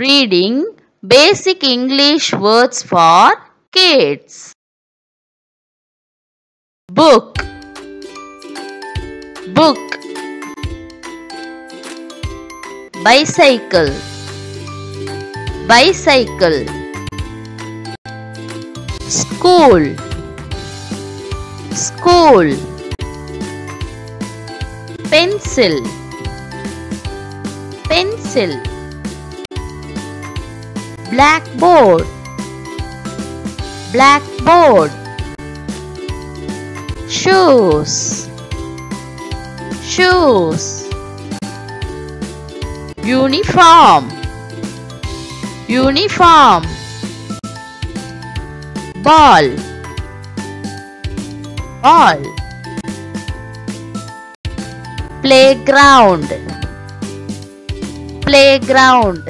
Reading Basic English Words for Kids. Book, book. Bicycle, bicycle. School, school. Pencil, pencil. Blackboard, blackboard. Shoes, shoes. Uniform, uniform. Ball, ball. Playground, playground.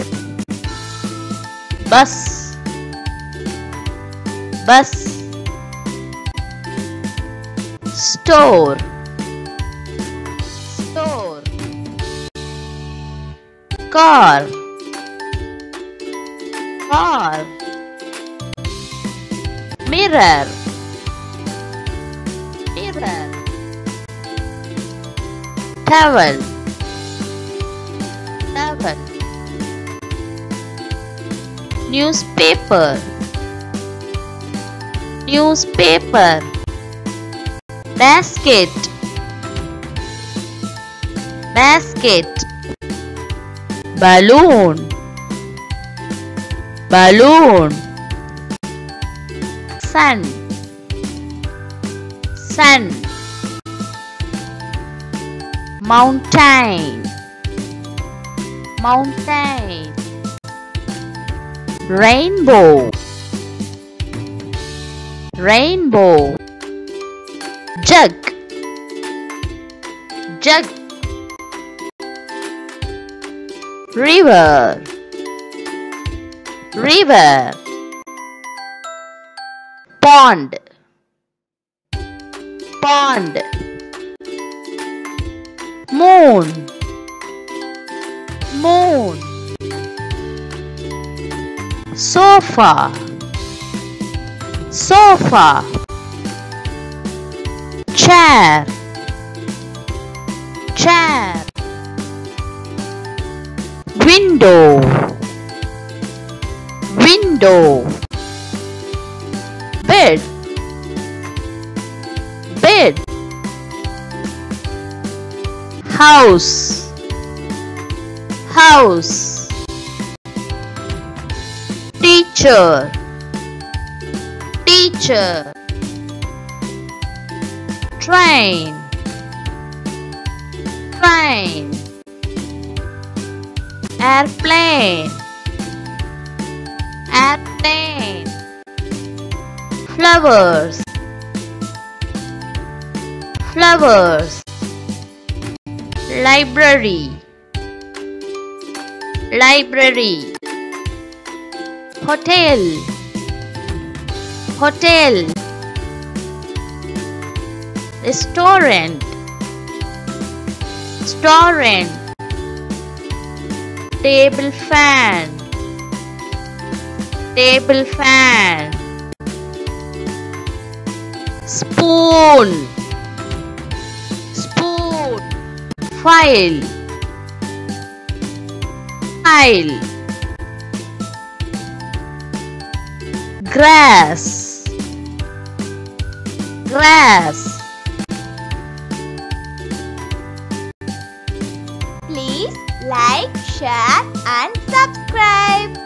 Bus, bus. Store, store. Car, car. Mirror, mirror. Towel, towel. Newspaper, newspaper. Basket, basket. Balloon, balloon. Sun, sun. Mountain, mountain. Rainbow, rainbow. Jug, jug. River, river. Pond, pond. Moon, moon. Sofa, sofa. Chair, chair. Window, window. Bed, bed. House, house. Teacher, teacher. Train, train. Airplane, airplane. Flowers, flowers. Library, library. Hotel, hotel. Restaurant, restaurant. Table fan, table fan. Spoon, spoon. File, file. Grass, grass. Please like, share and subscribe.